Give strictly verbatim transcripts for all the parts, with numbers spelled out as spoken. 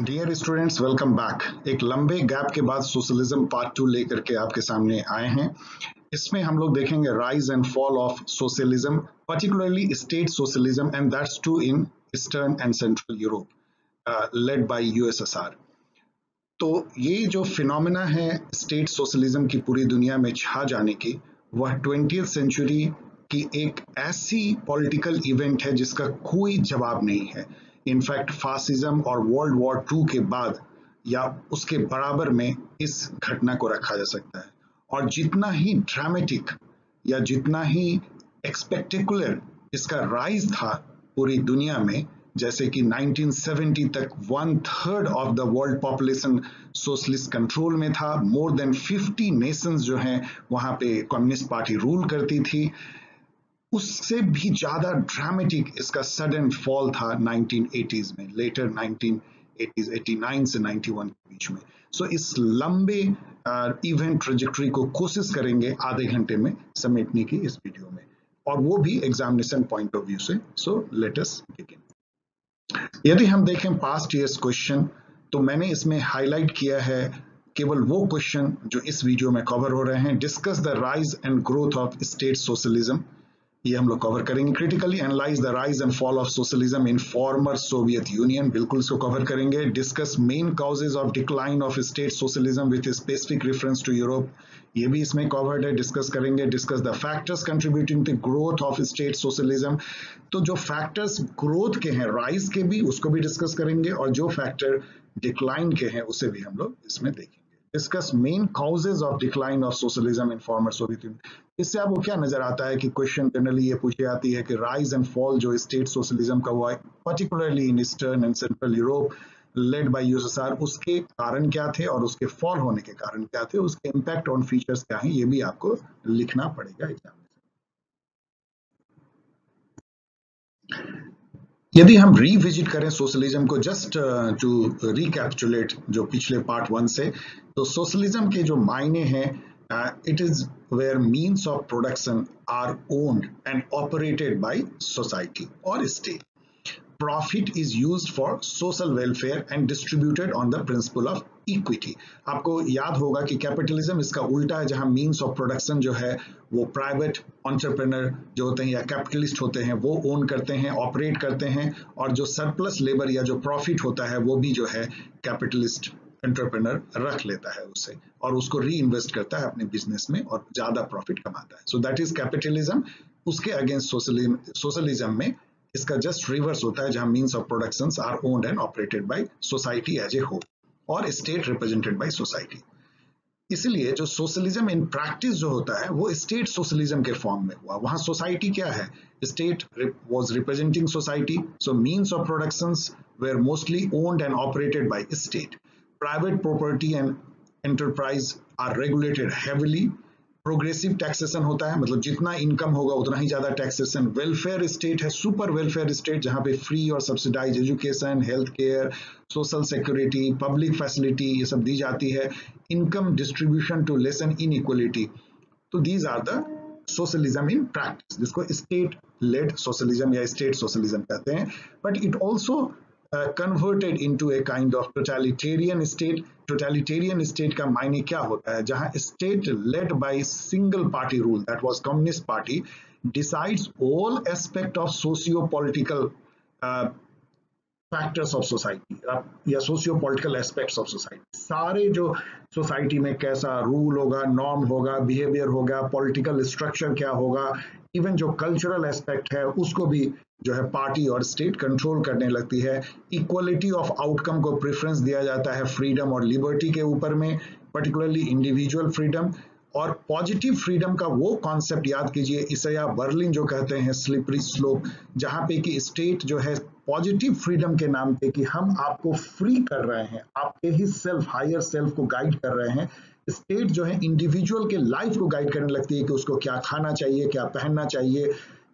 Dear students, welcome back. एक लंबे gap के बाद सोशलिज्म पार्ट टू लेकर के आपके सामने आए हैं। इसमें हम लोग देखेंगे rise and fall of socialism, particularly state socialism, and that's too in eastern and central Europe led by USSR. तो ये जो फिनोमेना है स्टेट सोशलिज्म की पूरी दुनिया में छा जाने की, वह ट्वेंटिएथ सेंचुरी की एक ऐसी पॉलिटिकल इवेंट है जिसका कोई जवाब नहीं है। इनफैक्ट फासिज्म और वर्ल्ड वॉर टू के बाद या उसके बराबर में इस घटना को रखा जा सकता है। और जितना ही ड्रामेटिक या जितना ही एक्सपेक्टेकुलर इसका राइज था पूरी दुनिया में, जैसे कि नाइनटीन सेवेंटी तक one third of the world population socialist control में था, मोर देन फिफ्टी नेशंस जो हैं वहाँ पे कम्युनिस्ट पार्टी रूल करती थी। उससे भी ज़्यादा ड्रामेटिक इसका सडन फॉल था नाइनटीन एटीज़ में, later nineteen eighties, eighty nine से नाइनटी वन के बीच में। सो so, इस लंबे इवेंट ट्रेजेक्टरी को कोशिश करेंगे आधे घंटे में समेटने की इस वीडियो में, और वो भी एग्जामिनेशन पॉइंट ऑफ व्यू से। So let us begin. यदि हम देखें पास्ट ईयर्स क्वेश्चन, तो मैंने इसमें हाईलाइट किया है केवल वो क्वेश्चन जो इस वीडियो में कवर हो रहे हैं। Discuss the rise and growth of state socialism, ये हम लोग कवर करेंगे। Critically analyse the rise and fall of socialism in former Soviet union, बिल्कुल इसको कवर करेंगे। Discuss main causes of decline of state socialism with specific reference to Europe, ये भी इसमें कवर्ड है, डिस्कस करेंगे। Discuss the factors contributing to growth of state socialism, तो जो फैक्टर्स ग्रोथ के हैं राइज के भी, उसको भी डिस्कस करेंगे, और जो फैक्टर डिक्लाइन के हैं उसे भी हम लोग इसमें देखेंगे। Discuss main causes of decline of socialism in former Soviet union. इससे आपको क्या नजर आता है कि क्वेश्चन जनरली ये पूछे आती है कि राइज एंड फॉल जो स्टेट सोशलिज्म का हुआ है particularly in eastern and central Europe led by USSR, उसके कारण क्या थे और उसके फॉल होने के कारण क्या थे, उसके इम्पैक्ट ऑन फीचर्स क्या है, ये भी आपको लिखना पड़ेगा एग्जाम में। यदि हम रिविजिट करें सोशलिज्म को, जस्ट टू रिकैप्चुलेट जो पिछले पार्ट वन से, तो सोशलिज्म के जो मायने हैं, it is where means of production are owned and operated by society और state, profit is used for social welfare and distributed on the principle of equity. आपको याद होगा कि कैपिटलिज्म इसका उल्टा है, जहां मीन्स ऑफ प्रोडक्शन जो है वो प्राइवेट एंटरप्रेन्योर जो होते हैं या कैपिटलिस्ट होते हैं वो ओन करते हैं, ऑपरेट करते हैं, और जो सरप्लस लेबर या जो प्रॉफिट होता है वो भी जो है कैपिटलिस्ट एंटरप्रेन्योर रख लेता है उसे, और उसको री इन्वेस्ट करता है अपने बिजनेस में और ज्यादा प्रॉफिट कमाता है। So that is capitalism. उसके अगेंस्ट सोशलिज्म सोशलिज्म में इसका जस्ट रिवर्स होता है, जहां means of production are owned and operated by society as a whole और स्टेट रिप्रेजेंटेड बाय सोसाइटी। इसलिए जो सोशलिज्म इन प्रैक्टिस जो होता है वो स्टेट सोशलिज्म के फॉर्म में हुआ। वहां सोसाइटी क्या है, state was representing society, so means of productions were mostly owned and operated by state, private property and enterprise are regulated heavily, progressive taxation होता है, मतलब जितना इनकम होगा उतना ही ज्यादा टैक्सेशन। वेलफेयर स्टेट है, सुपर वेलफेयर स्टेट, जहां पे फ्री और subsidise education, health care, social security, public facility, ये सब दी जाती है। Income distribution to lessen inequality. तो these are the socialism in practice, जिसको स्टेट लेड सोशलिज्म या स्टेट सोशलिज्म कहते हैं। But it also converted into a kind of totalitarian state. Totalitarian state का मायने क्या होता है, जहां state led by single party rule, that was communist party, decides all aspect of socio political factors of society या socio political aspects of society. सारे जो society में कैसा रूल होगा, नॉर्म होगा, बिहेवियर होगा, पॉलिटिकल स्ट्रक्चर क्या होगा, इवन जो कल्चरल एस्पेक्ट है उसको भी जो है पार्टी और स्टेट कंट्रोल करने लगती है। इक्वालिटी ऑफ आउटकम को प्रेफरेंस दिया जाता है फ्रीडम और लिबर्टी के ऊपर में, पर्टिकुलरली इंडिविजुअल फ्रीडम। और पॉजिटिव फ्रीडम का वो कॉन्सेप्ट याद कीजिए इसे या बर्लिन जो कहते हैं स्लिपरी स्लोप, जहाँ पे कि स्टेट जो है पॉजिटिव फ्रीडम के नाम पे कि हम आपको फ्री कर रहे हैं, आपके ही सेल्फ हायर सेल्फ को गाइड कर रहे हैं, स्टेट जो है इंडिविजुअल के लाइफ को गाइड करने लगती है कि उसको क्या खाना चाहिए, क्या पहनना चाहिए,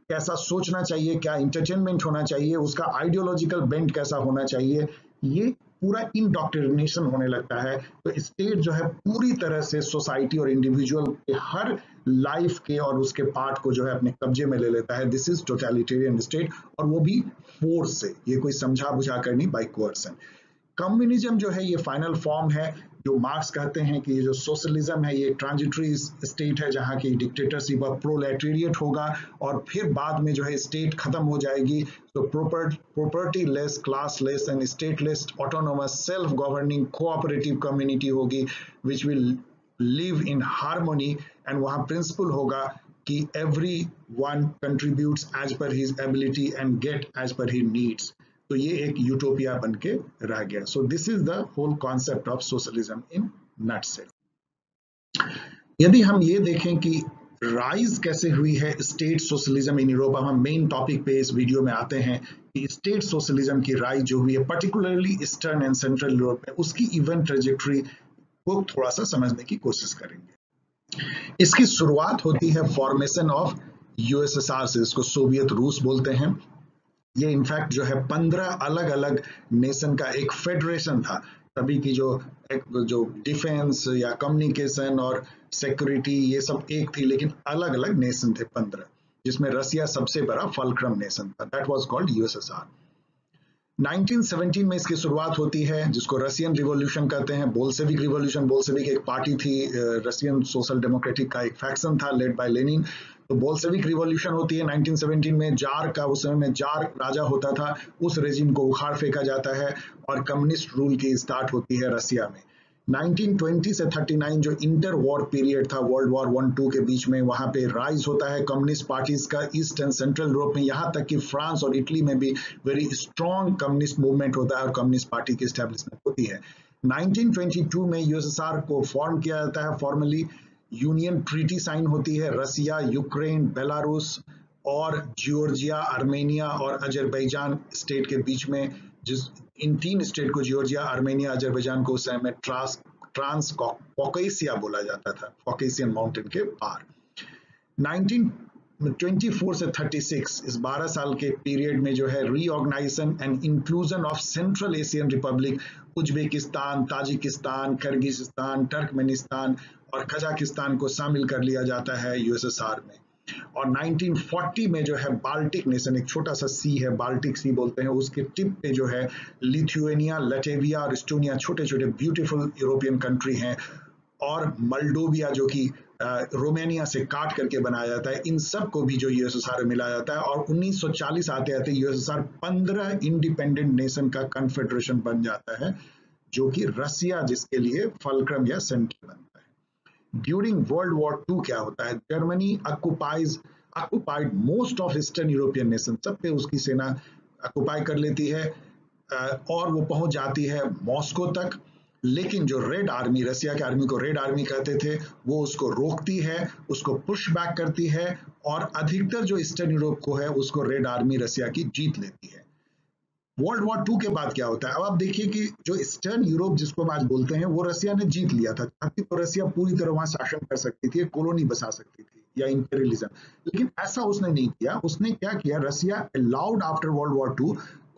कैसा सोचना चाहिए, क्या इंटरटेनमेंट होना चाहिए, उसका आइडियोलॉजिकल बेंट कैसा होना चाहिए, ये पूरा इंडॉक्ट्रिनेशन होने लगता है। तो स्टेट जो है पूरी तरह से सोसाइटी और इंडिविजुअल के हर लाइफ के और उसके पार्ट को जो है अपने कब्जे में ले लेता है। दिस इज टोटलिटेरियन स्टेट, और वो भी फोर्स से, ये कोई समझा बुझा कर नहीं, बाय कोअर्सन। कम्युनिज्म जो है ये फाइनल फॉर्म है, जो मार्क्स कहते हैं कि ये जो सोशलिज्म है ये ट्रांजिटरी स्टेट है जहाँ की डिक्टेटरशिप और प्रोलेटेरिएट होगा और फिर बाद में जो है स्टेट खत्म हो जाएगी। तो property property less, class less and state less autonomous self governing cooperative community होगी which will live in harmony. And वहाँ प्रिंसिपल होगा कि every one contributes as per his ability and get as per he needs. तो ये एक utopia बन के रह गया। So this is the whole concept of socialism in nutshell. यदि हम ये देखें कि राइज कैसे हुई है स्टेट सोशलिज्म इन यूरोप, हम मेन टॉपिक पे इस वीडियो में आते हैं कि स्टेट सोशलिज्म की राइज जो हुई है particularly eastern and central Europe में, उसकी इवेंट ट्रेजेक्टरी को थोड़ा सा समझने की कोशिश करेंगे। इसकी शुरुआत होती है फॉर्मेशन ऑफ यूएसएसआर से, इसको सोवियत रूस बोलते हैं। ये इनफैक्ट जो है पंद्रह अलग अलग नेशन का एक फेडरेशन था, तभी की जो जो डिफेंस या कम्युनिकेशन और सिक्योरिटी ये सब एक थी, लेकिन अलग अलग नेशन थे पंद्रह, जिसमें रसिया सबसे बड़ा फल्क्रम नेशन था। That was called USSR. Nineteen seventeen में इसकी शुरुआत होती है, जिसको रशियन रिवोल्यूशन कहते हैं, बोल्शेविक रिवोल्यूशन। बोल्शेविक एक पार्टी थी, रशियन सोशल डेमोक्रेटिक का एक फैक्शन था लेड बाय लेनिन। तो बोल्शेविक रिवॉल्यूशन होती है नाइनटीन सेवनटीन में। जार का, उस समय में जार राजा होता था, उस रेजिम को उखाड़ फेंका जाता है और कम्युनिस्ट रूल की स्टार्ट होती है रसिया में। नाइनटीन ट्वेंटी से थर्टी नाइन जो इंटर वॉर पीरियड था, वर्ल्ड वॉर वन टू के बीच में, वहां पे राइज होता है कम्युनिस्ट पार्टीज का ईस्ट एंड सेंट्रल यूरोप में। यहाँ तक कि फ्रांस और इटली में भी वेरी स्ट्रॉन्ग कम्युनिस्ट मूवमेंट होता है और कम्युनिस्ट पार्टी की स्टैब्लिशमेंट होती है। नाइनटीन ट्वेंटी टू में यूएसएसआर को फॉर्म किया जाता है फॉर्मली। यूनियन ट्रीटी साइन होती है रसिया, यूक्रेन, बेलारूस और जॉर्जिया, आर्मेनिया और अजरबैजान स्टेट के बीच में, जिस इन तीन स्टेट को, जॉर्जिया, आर्मेनिया, अजरबैजान को उस समय ट्रांस ट्रांसकॉकेसिया बोला जाता था, कॉकेशियन माउंटेन के पार। नाइनटीन ट्वेंटी फोर से थर्टी सिक्स, इस बारह साल के पीरियड में जो है reorganisation and inclusion of central Asian republic, Uzbekistan, Tajikistan, Kyrgyzstan, Turkmenistan और कजाकिस्तान को शामिल कर लिया जाता है यूएसएसआर में। और नाइनटीन फोर्टी में जो है बाल्टिक नेशन, एक छोटा सा सी है, बाल्टिक सी बोलते हैं, उसके टिप पे जो है लिथुआनिया, लटविया और एस्टोनिया, छोटे छोटे ब्यूटीफुल यूरोपियन कंट्री हैं, और मल्डोविया जो कि रोमानिया से काट करके बनाया जाता है, इन सब को भी जो यूएसएसआर में मिला जाता है। और उन्नीस सौ चालीस आते आते यूएसएसआर पंद्रह इंडिपेंडेंट नेशन का कन्फेडरेशन बन जाता है, जो कि रसिया, जिसके लिए फल्क्रम या सेंटर बनता है। During World War Two क्या होता है, Germany occupies occupied most of Eastern European nations, सब पे उसकी सेना ऑक्यूपाई कर लेती है और वो पहुंच जाती है मॉस्को तक। लेकिन जो रेड आर्मी, रसिया के आर्मी को रेड आर्मी कहते थे, वो उसको रोकती है, उसको पुश बैक करती है और अधिकतर जो ईस्टर्न यूरोप को है उसको रेड आर्मी रसिया की जीत लेती है। वर्ल्ड वॉर टू के बाद क्या होता है, अब आप देखिए कि जो ईस्टर्न यूरोप जिसको हम आज बोलते हैं, वो रसिया ने जीत लिया था, ताकि तो रसिया पूरी तरह वहां शासन कर सकती थी, कॉलोनी बसा सकती थी या इंपेरियलिज्म, लेकिन ऐसा उसने नहीं किया। उसने क्या किया, Russia allowed after world war two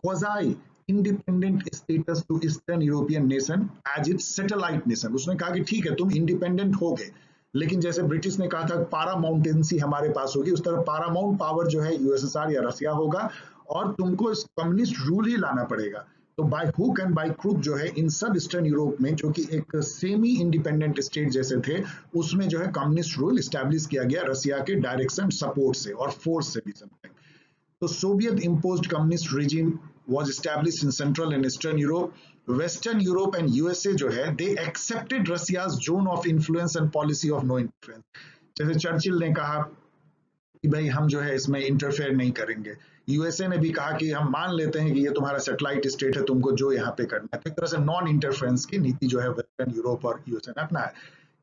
quasi independent status to eastern European nation as its satellite nation. उसने कहा कि ठीक है तुम इंडिपेंडेंट हो गए, लेकिन जैसे ब्रिटिश ने कहा था पैरामाउंटेंसी हमारे पास होगी, उस तरह पैरामाउंट पावर जो है यूएसएसआर या रसिया होगा और तुमको इस कम्युनिस्ट रूल ही लाना पड़ेगा। तो by hook and by crook जो है इन सब ईस्टर्न यूरोप में, जो कि एक सेमी इंडिपेंडेंट स्टेट जैसे थे, उसमें जो है कम्युनिस्ट रूल एस्टैब्लिश किया गया रसिया के डायरेक्शन, सपोर्ट से और फोर्स से भी समथिंग। तो Soviet imposed communist regime was established in central and eastern Europe. Western Europe and USA जो है they accepted Russia's zone of influence and policy of no interference. जैसे चर्चिल ने कहा कि भाई हम जो है इसमें इंटरफेयर नहीं करेंगे, यूएसए ने भी कहा कि हम मान लेते हैं कि ये तुम्हारा सैटेलाइट स्टेट है, तुमको जो यहाँ पे करना है। तो एक तरह से नॉन इंटरफेरेंस की नीति जो है वेस्टर्न यूरोप और यूएसए ने अपनाया।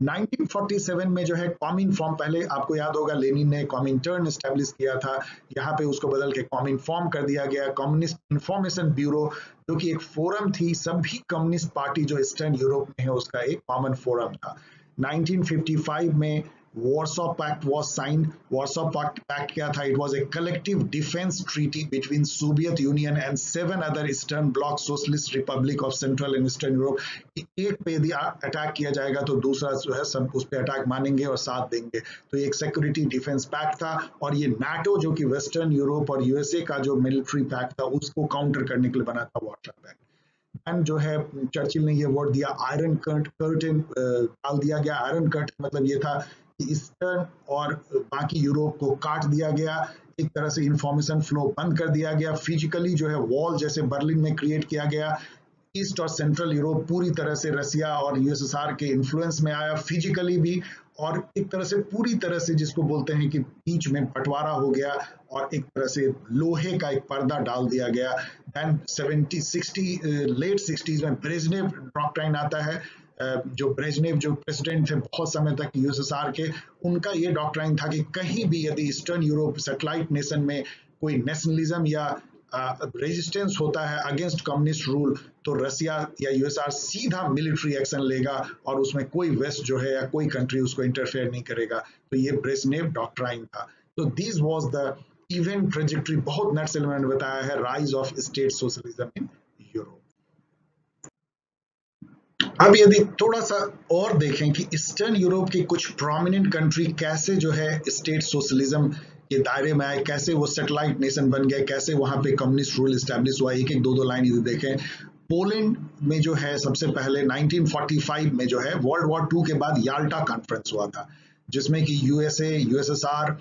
नाइनटीन फोर्टी सेवन में जो है कॉमिन फॉर्म, पहले आपको याद होगा लेनिन ने कॉमिनटर्न एस्टैब्लिश किया था, यहाँ पे उसको बदल के कॉमिन फॉर्म कर दिया गया। कम्युनिस्ट इंफॉर्मेशन ब्यूरो जो कि एक फोरम थी, सभी कम्युनिस्ट पार्टी जो ईस्टर्न यूरोप में है उसका एक कॉमन फोरम था। नाइनटीन फिफ्टी फाइव में Warsaw Pact was signed. Warsaw Pact क्या था? It was a collective defense treaty between Soviet Union and seven other Eastern Bloc Socialist Republic of Central and Eastern Europe. एक पे यदि attack किया जाएगा तो दूसरा जो है सब उस पे अटैक मानेंगे और साथ देंगे। तो ये एक सिक्योरिटी डिफेंस पैक्ट था और ये नाटो जो कि वेस्टर्न यूरोप और यूएसए का जो मिलिट्री पैक्ट था उसको काउंटर करने के लिए बना था वार्सो पैक्ट। टाइम जो है चर्चिल ने ये वर्ड दिया, आयरन कर्टन डाल दिया गया। आयरन कर्टन मतलब ये था कि ईस्टर्न और बाकी यूरोप को काट दिया गया, एक तरह से इंफॉर्मेशन फ्लो बंद कर दिया गया। फिजिकली जो है वॉल जैसे बर्लिन में क्रिएट किया गया, ईस्ट और सेंट्रल यूरोप पूरी तरह से रसिया और यूएसएसआर के इन्फ्लुएंस में आया फिजिकली भी, और एक तरह से पूरी तरह से जिसको बोलते हैं कि बीच में बंटवारा हो गया और एक तरह से लोहे का एक पर्दा डाल दिया गया। Then seventy sixty late sixties में ब्रेजनेव डॉक्ट्राइन आता है। जो ब्रेजनेव जो प्रेसिडेंट थे बहुत समय तक यूएसएसआर के, उनका ये डॉक्ट्राइन था कि कहीं भी यदि ईस्टर्न यूरोप सेटेलाइट नेशन में कोई नेशनलिज्म या रेजिस्टेंस uh, होता है अगेंस्ट कम्युनिस्ट रूल, तो रसिया या यूएसआर सीधा मिलिट्री एक्शन लेगा और उसमें कोई वेस्ट जो है या कोई कंट्री उसको इंटरफेयर नहीं करेगा। तो ये ब्रेजनेव डॉक्ट्राइन था। तो this was the event trajectory, बहुत नट सेल ने बताया है, rise of state socialism in Europe. अब यदि थोड़ा सा और देखें कि ईस्टर्न यूरोप की कुछ प्रोमिनेंट कंट्री कैसे जो है स्टेट सोशलिज्म के दायरे में आए, कैसे वो सेटेलाइट नेशन बन गए, कैसे वहां पे कम्युनिस्ट रूल एस्टैब्लिश हुआ, एक एक दो दो लाइन देखें। पोलैंड में जो है सबसे पहले नाइनटीन फोर्टी फाइव में जो है वर्ल्ड वॉर टू के बाद याल्टा कॉन्फ्रेंस हुआ था, जिसमें कि यूएसए, यूएसएसआर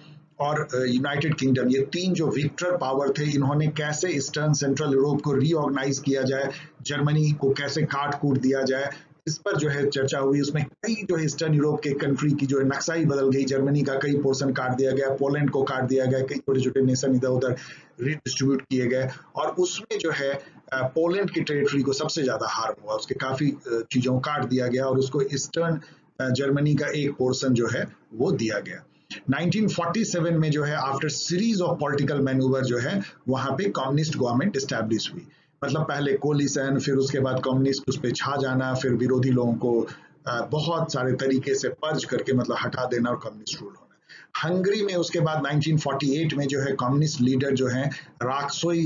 और यूनाइटेड किंगडम, ये तीन जो विक्टर पावर थे, इन्होंने कैसे ईस्टर्न सेंट्रल यूरोप को रीऑर्गेनाइज किया जाए, जर्मनी को कैसे काट कूट दिया जाए, इस पर जो है चर्चा हुई। उसमें कई जो है ईस्टर्न यूरोप के कंट्री की जो है नक्शा ही बदल गई, जर्मनी का कई पोर्शन काट दिया गया, पोलैंड को काट दिया गया, कई छोटे छोटे नेशन इधर उधर रिडिस्ट्रीब्यूट किए गए, और उसमें जो है पोलैंड की टेरिटरी को सबसे ज्यादा हार्म हुआ, उसके काफी चीजों काट दिया गया और उसको ईस्टर्न जर्मनी का एक पोर्शन जो है वो दिया गया। नाइनटीन फोर्टी सेवन में जो है after series of political manoeuvre जो है वहां पे कम्युनिस्ट गवर्नमेंट एस्टैब्लिश हुई। मतलब पहले कोलिशन, फिर उसके बाद कम्युनिस्ट उस पर छा जाना, फिर विरोधी लोगों को बहुत सारे तरीके से पर्ज करके मतलब हटा देना और कम्युनिस्ट रूल होना। हंगरी में उसके बाद नाइनटीन फोर्टी एट में जो है कम्युनिस्ट लीडर जो है राक्सोई,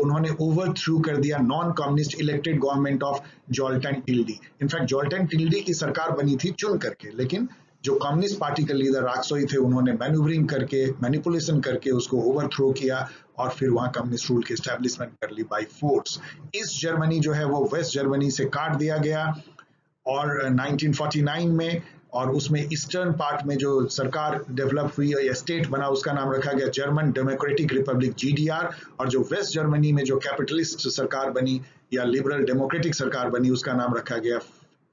उन्होंने ओवर थ्रू कर दिया non communist elected government of Zoltan Tildy. In fact Zoltan Tildy की सरकार बनी थी चुन करके, लेकिन जो कम्युनिस्ट पार्टी के लीडर राक्सोई थे उन्होंने मैन्यूवरिंग करके, मैनिपुलेशन करके उसको ओवर थ्रो किया और फिर वहां कम्युनिस्ट रूल की एस्टैब्लिशमेंट कर ली बाय फोर्स। ईस्ट जर्मनी जो है वो वेस्ट जर्मनी से काट दिया गया और नाइनटीन फोर्टी नाइन में, और उसमें ईस्टर्न पार्ट में जो सरकार डेवलप हुई या स्टेट बना उसका नाम रखा गया German Democratic Republic G D R, और जो वेस्ट जर्मनी में जो कैपिटलिस्ट सरकार बनी या लिबरल डेमोक्रेटिक सरकार बनी उसका नाम रखा गया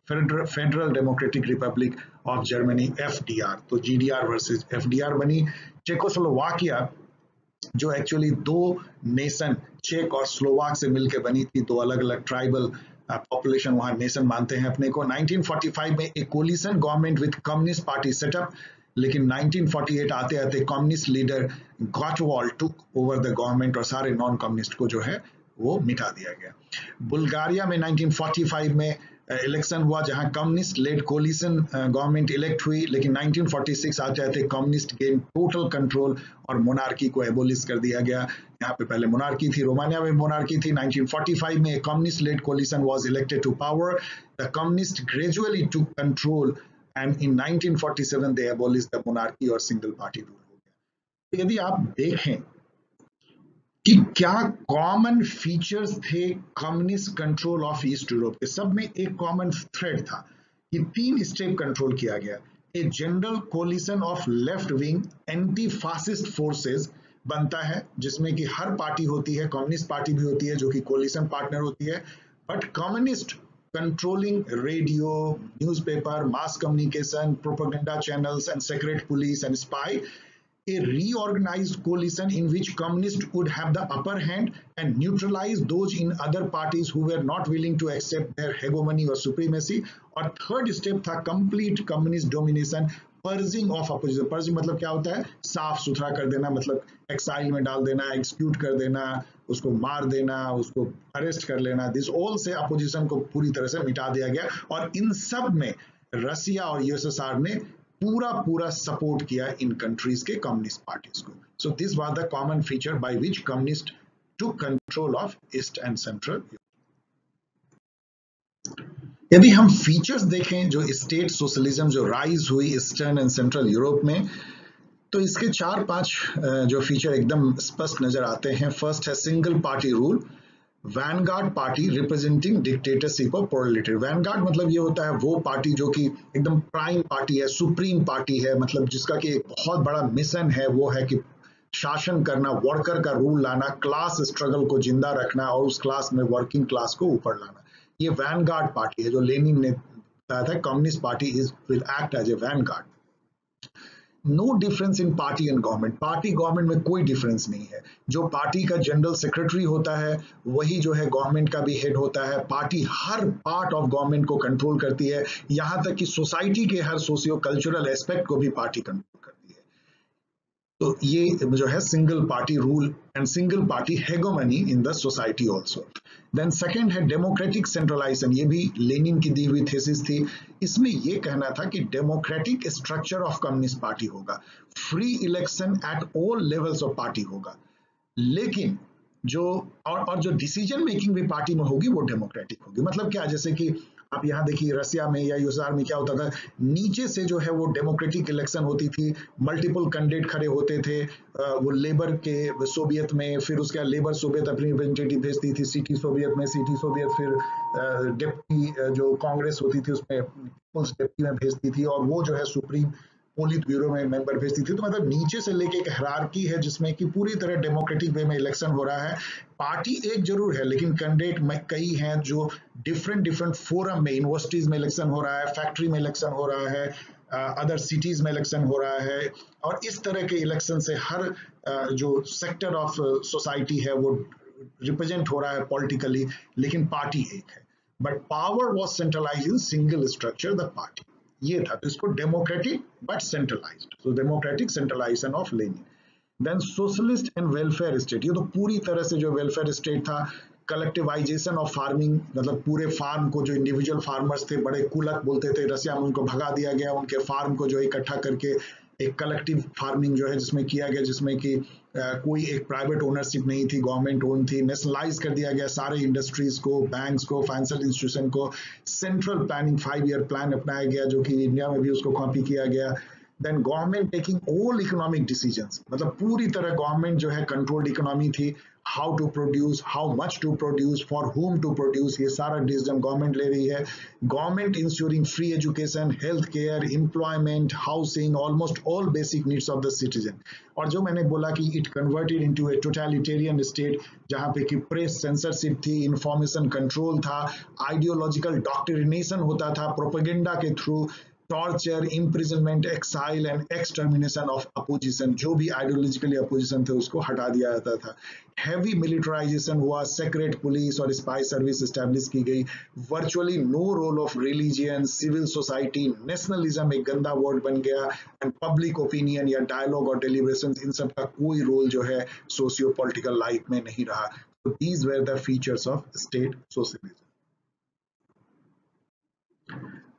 federal democratic Republic of Germany F D R. तो G D R versus F D R बनी। चेकोस्लोवाकिया जो एक्चुअली दो नेशन चेक और स्लोवाक से मिलकर बनी थी, दो अलग अलग ट्राइबल पॉपुलेशन वहां नेशन मानते हैं अपने को। नाइनटीन फोर्टी फाइव में एक coalition government with communist party setup, लेकिन नाइनटीन फोर्टी एट आते आते communist leader Gottwald took over the government और सारे नॉन कम्युनिस्ट को जो है वो मिटा दिया गया। बुल्गारिया में नाइनटीन फोर्टी फाइव में इलेक्शन हुआ जहां communist led coalition government elect हुई, लेकिन नाइनटीन फोर्टी सिक्स आ जाते कम्युनिस्ट गेन टोटल कंट्रोल और मोनार्की को एबोलिश कर दिया गया। यहाँ पे पहले मोनार्की थी, रोमानिया में मोनार्की थी। नाइनटीन फोर्टी फाइव में communist led coalition was elected to power, the communist gradually to control and in nineteen forty seven they abolish the monarchy और सिंगल पार्टी रूल हो गया। तो यदि आप देखें कि क्या कॉमन फीचर्स थे communist control of east Europe के, सब में एक कॉमन थ्रेड था कि तीन स्टेप कंट्रोल किया गया। A general coalition of left wing anti fascist forces बनता है, जिसमें कि हर पार्टी होती है, कम्युनिस्ट पार्टी भी होती है जो कि कोलिशन पार्टनर होती है, but communist controlling radio, newspaper, mass communication, propaganda channels and secret police and spy. A reorganized coalition in which communists would have the upper hand and neutralize those in other parties who were not willing to accept their hegemony or supremacy. और third step था complete communist domination, purging of opposition. Purging मतलब क्या होता है, साफ सुथरा कर देना, मतलब exile में डाल देना, execute कर देना, उसको मार देना, उसको arrest कर लेना। This all से opposition को पूरी तरह से मिटा दिया गया, और इन सब में रसिया और यूएसएसआर ने पूरा पूरा सपोर्ट किया इन कंट्रीज के कम्युनिस्ट पार्टीज को। So this was the common feature by which communist took control of east and central Europe. यदि हम फीचर्स देखें जो स्टेट सोशलिज्म जो राइज हुई ईस्टर्न एंड सेंट्रल यूरोप में, तो इसके चार पांच जो फीचर एकदम स्पष्ट नजर आते हैं। फर्स्ट है single party rule, vanguard party representing dictatorship of proletariat. Vanguard मतलब ये होता है वो पार्टी जो कि एकदम प्राइम पार्टी है, सुप्रीम पार्टी है, मतलब जिसका कि एक बहुत बड़ा मिशन है, वो है कि शासन करना, वर्कर का रूल लाना, क्लास स्ट्रगल को जिंदा रखना और उस क्लास में वर्किंग क्लास को ऊपर लाना। ये वैनगार्ड पार्टी है जो लेनिन ने बताया था communist party is will act as a vanguard. No difference in party and government, party government में कोई डिफरेंस नहीं है। जो पार्टी का जनरल सेक्रेटरी होता है वही जो है गवर्नमेंट का भी हेड होता है। पार्टी हर पार्ट ऑफ गवर्नमेंट को कंट्रोल करती है, यहाँ तक कि सोसाइटी के हर सोशियो कल्चरल एस्पेक्ट को भी पार्टी कंट्रोल करती है। तो ये जो है single party rule and single party hegemony in the society also. Then second है डेमोक्रेटिक सेंट्रलाइजेशन, ये भी लेनिन की दी हुई थीसिस थी। इसमें यह कहना था कि democratic structure of communist party होगा, free election at all levels of party होगा, लेकिन जो और, और जो डिसीजन मेकिंग भी पार्टी में होगी वो डेमोक्रेटिक होगी। मतलब क्या, जैसे कि आप यहाँ देखिए रसिया में या यूएसएसआर में क्या होता था, नीचे से जो है वो डेमोक्रेटिक इलेक्शन होती थी, मल्टीपल कैंडिडेट खड़े होते थे, वो लेबर के सोवियत में, फिर उसके लेबर सोवियत अपनी रिप्रेजेंटेटिव भेजती थी सिटी सोवियत में, सिटी सोवियत फिर डिप्टी जो कांग्रेस होती थी उसमें पीपुल्स डिप्टी में भेजती थी, और वो जो है सुप्रीम पोलित ब्यूरो में मेंबर भेजती थी। तो मतलब नीचे से लेके एक हायरार्की है जिसमें कि पूरी तरह डेमोक्रेटिक वे में इलेक्शन हो रहा है। पार्टी एक जरूर है लेकिन कैंडिडेट में कई हैं जो डिफरेंट डिफरेंट फोरम में, यूनिवर्सिटीज में इलेक्शन हो रहा है, फैक्ट्री में इलेक्शन हो रहा है, अदर सिटीज में इलेक्शन हो रहा है, और इस तरह के इलेक्शन से हर uh, जो सेक्टर ऑफ सोसाइटी है वो रिप्रेजेंट हो रहा है पॉलिटिकली, लेकिन पार्टी एक है। But power was centralise in single structure the party, ये था। तो इसको डेमोक्रेटिक बट सेंट्रलाइज्ड, तो democratic centralisation of Lenin. Then socialist and welfare state, ये तो पूरी तरह से जो वेलफेयर स्टेट था, कलेक्टिवाइजेशन ऑफ फार्मिंग, मतलब पूरे फार्म को जो इंडिविजुअल फार्मर्स थे, बड़े कुलक बोलते थे रसिया में, उनको भगा दिया गया, उनके फार्म को जो इकट्ठा करके एक कलेक्टिव फार्मिंग जो है जिसमें किया गया, जिसमें कि कोई एक प्राइवेट ओनरशिप नहीं थी, गवर्नमेंट ओन थी। नेशनलाइज कर दिया गया सारे इंडस्ट्रीज को, बैंक्स को, फाइनेंशियल इंस्टीट्यूशन को। Central planning five year plan अपनाया गया जो कि इंडिया में भी उसको कॉपी किया गया। Then government taking all economic decisions, मतलब पूरी तरह गवर्नमेंट जो है कंट्रोल्ड इकोनॉमी थी। How to produce, how much to produce, for whom to produce, ये सारा डिसीजन गवर्नमेंट ले रही है। Government ensuring free education, health care, employment, housing, almost all basic needs of the citizen. और जो मैंने बोला कि it converted into a totalitarian state, जहाँ पे कि प्रेस सेंसरशिप थी, इंफॉर्मेशन कंट्रोल था, आइडियोलॉजिकल डॉक्ट्रिनेशन होता था प्रोपेगेंडा के through, torture, imprisonment, exile and extermination of opposition, जो भी आइडियोलॉजिकली अपोजिशन थे उसको हटा दिया जाता था। हैवी मिलिटराइजेशन हुआ, सेक्रेट पुलिस और स्पाई सर्विस एस्टैब्लिश की गई। Virtually no role of religion, civil society, nationalism एक गंदा वर्ड बन गया, एंड पब्लिक ओपिनियन या डायलॉग और डेलिब्रेशन, इन सब का कोई रोल जो है सोशियो पॉलिटिकल लाइफ में नहीं रहा। तो these were the features of state socialism.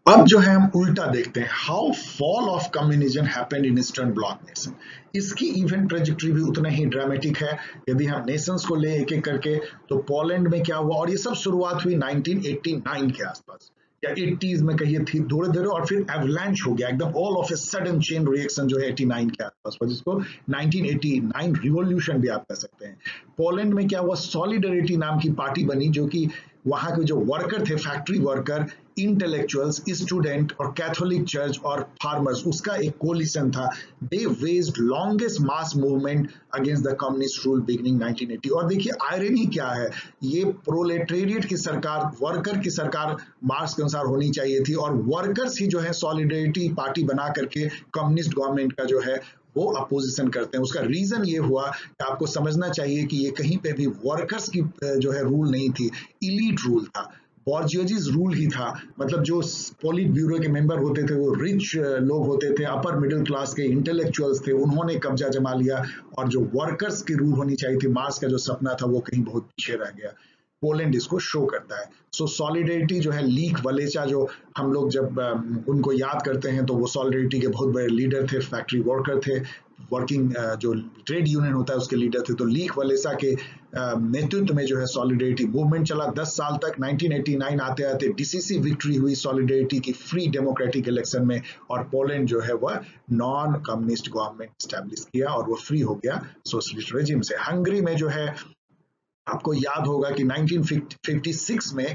अब जो है हम उल्टा देखते हैं, how fall of communism happened in eastern bloc nation. इसकी इवेंट ट्रेजेक्टरी भी उतना ही ड्रामेटिक है। यदि हम नेशंस को ले एक एक करके, तो पोलैंड में क्या हुआ, और ये सब शुरुआत हुई नाइनटीन एटी नाइन के आसपास या एटीज़ में कहिए थी, धीरे धीरे, और फिर एवलांच हो गया एकदम, all of a sudden chain reaction जो है एटी नाइन के आसपास, जिसको नाइनटीन एटी नाइन रिवॉल्यूशन भी आप कह सकते हैं। पोलैंड में क्या हुआ, सॉलिडरिटी नाम की पार्टी बनी जो कि वहाँ के जो वर्कर थे, फैक्ट्री वर्कर, इंटेलेक्चुअल्स, स्टूडेंट और कैथोलिक चर्च और फार्मर्स, उसका एक कोलिशन था। They waged longest mass movement against the communist rule beginning nineteen eighty. और देखिए आयरनी क्या है, ये प्रोलेटेरिएट की सरकार, वर्कर की सरकार मार्क्स के अनुसार होनी चाहिए थी, और वर्कर्स ही जो है सॉलिडरिटी पार्टी बना करके कम्युनिस्ट गवर्नमेंट का जो है वो अपोजिशन करते हैं। उसका रीजन ये हुआ कि आपको समझना चाहिए कि ये कहीं पे भी वर्कर्स की जो है रूल नहीं थी, इलीट रूल था, बॉर्जियोजीज रूल ही था। मतलब जो पोलिट ब्यूरो के मेंबर होते थे वो रिच लोग होते थे, अपर मिडिल क्लास के इंटेलेक्चुअल्स थे, उन्होंने कब्जा जमा लिया, और जो वर्कर्स की रूल होनी चाहिए थी, मार्क्स का जो सपना था, वो कहीं बहुत पीछे रह गया। पोलैंड इसको शो करता है। सो सॉलिडरिटी जो है, लीक वलेचा जो हम लोग जब उनको याद करते हैं, तो वो सॉलिडरिटी के बहुत बड़े लीडर थे, फैक्ट्री वर्कर थे, वर्किंग जो ट्रेड यूनियन होता है उसके लीडर थे। तो लीक वलेसा के नेतृत्व में जो है सॉलिडरिटी मूवमेंट चला दस साल तक। नाइनटीन एटी नाइन आते आते डिसीसिव विक्ट्री हुई सॉलिडरिटी की फ्री डेमोक्रेटिक इलेक्शन में, और पोलैंड जो है वह नॉन कम्युनिस्ट गवर्नमेंट स्टैब्लिश किया और वो फ्री हो गया सोशलिस्ट रेजिम से। हंगरी में जो है आपको याद होगा कि नाइनटीन फिफ्टी सिक्स में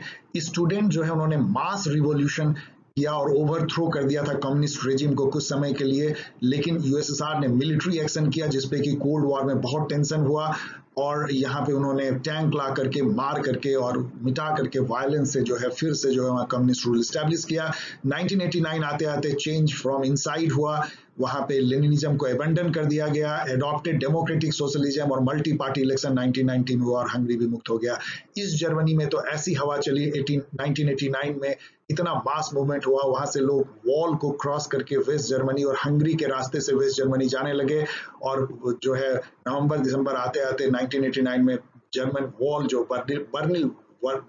स्टूडेंट जो है उन्होंने मास रिवॉल्यूशन किया और ओवरथ्रो कर दिया था कम्युनिस्ट रेजिम को कुछ समय के लिए, लेकिन यूएसएसआर ने मिलिट्री एक्शन किया जिसपे कि कोल्ड वॉर में बहुत टेंशन हुआ और यहाँ पे उन्होंने टैंक ला करके मार करके और मिटा करके वायलेंस से जो है फिर से जो है वहाँ कम्युनिस्ट रूल स्टैब्लिश किया। नाइनटीन एटी नाइन आते आते चेंज फ्रॉम इनसाइड हुआ, वहाँ पे लेनिनिज्म को एबंडन कर दिया गया, एडॉप्टेड डेमोक्रेटिक सोशलिज्म और multi party election nineteen nineteen में हुआ और हंगरी भी मुक्त हो गया। इस जर्मनी में तो ऐसी हवा चली नाइनटीन एटी नाइन में, इतना मास मूवमेंट हुआ, वहाँ से लोग वॉल को क्रॉस करके वेस्ट जर्मनी और हंगरी के रास्ते से वेस्ट जर्मनी जाने लगे और जो है नवंबर दिसंबर आते आते नाइनटीन एटी नाइन में जर्मन वॉल जो बर्लिन